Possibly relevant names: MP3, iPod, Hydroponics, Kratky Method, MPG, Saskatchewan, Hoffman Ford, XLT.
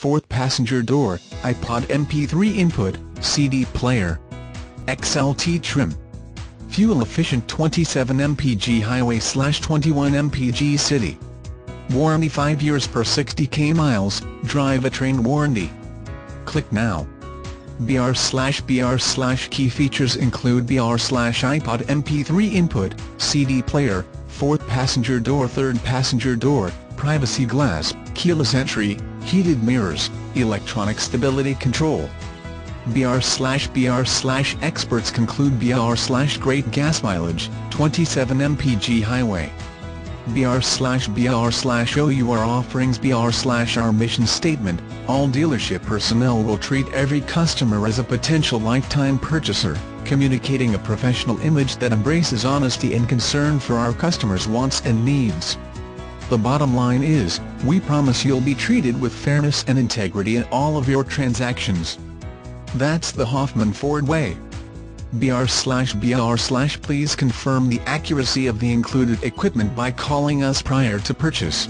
4th passenger door, iPod MP3 input, CD player, XLT trim. Fuel-efficient 27 mpg highway/21 mpg city. Warranty 5 years per 60k miles, drivetrain warranty. Click now. Key features include iPod MP3 input, CD player, 4th passenger door, 3rd passenger door, privacy glass, keyless entry, heated mirrors, electronic stability control. Experts conclude great gas mileage, 27 mpg highway. OUR offerings Our mission statement, all dealership personnel will treat every customer as a potential lifetime purchaser, communicating a professional image that embraces honesty and concern for our customers' wants and needs. The bottom line is, we promise you'll be treated with fairness and integrity in all of your transactions. That's the Hoffman Ford way. Please confirm the accuracy of the included equipment by calling us prior to purchase.